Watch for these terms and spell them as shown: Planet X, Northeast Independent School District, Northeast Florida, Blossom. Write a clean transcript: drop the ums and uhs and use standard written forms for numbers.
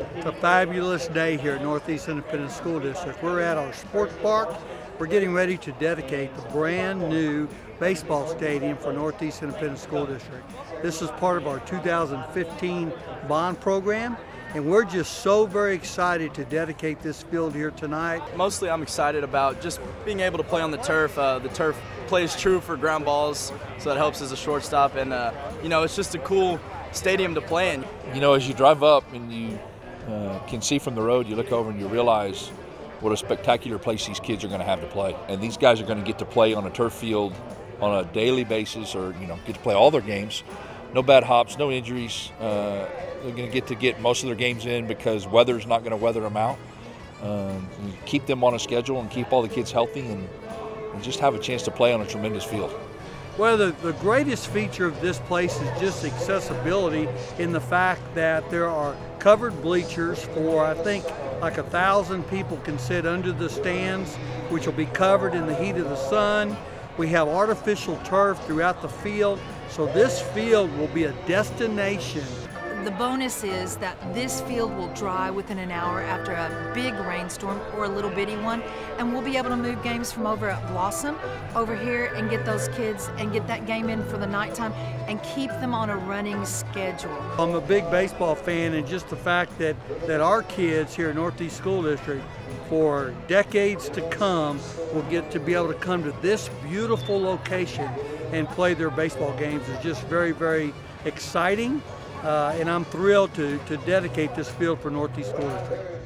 It's a fabulous day here at Northeast Independent School District. We're at our sports park. We're getting ready to dedicate the brand new baseball stadium for Northeast Independent School District. This is part of our 2015 bond program, and we're just so very excited to dedicate this field here tonight. Mostly I'm excited about just being able to play on the turf. The turf plays true for ground balls, so that helps as a shortstop, and you know, it's just a cool stadium to play in. You know, as you drive up and you can see from the road, you look over and you realize what a spectacular place these kids are going to have to play. And these guys are going to get to play on a turf field on a daily basis, or, you know, get to play all their games. No bad hops, no injuries. They're going to get most of their games in because weather's not going to weather them out. Keep them on a schedule and keep all the kids healthy and just have a chance to play on a tremendous field. Well, the greatest feature of this place is just accessibility, in the fact that there are covered bleachers for, I think, like 1,000 people can sit under the stands, which will be covered in the heat of the sun. We have artificial turf throughout the field, so this field will be a destination. The bonus is that this field will dry within an hour after a big rainstorm or a little bitty one, and we'll be able to move games from over at Blossom over here and get those kids and get that game in for the nighttime and keep them on a running schedule. I'm a big baseball fan, and just the fact that our kids here at Northeast School District for decades to come will get to be able to come to this beautiful location and play their baseball games is just very, very exciting. And I'm thrilled to dedicate this field for Northeast Florida.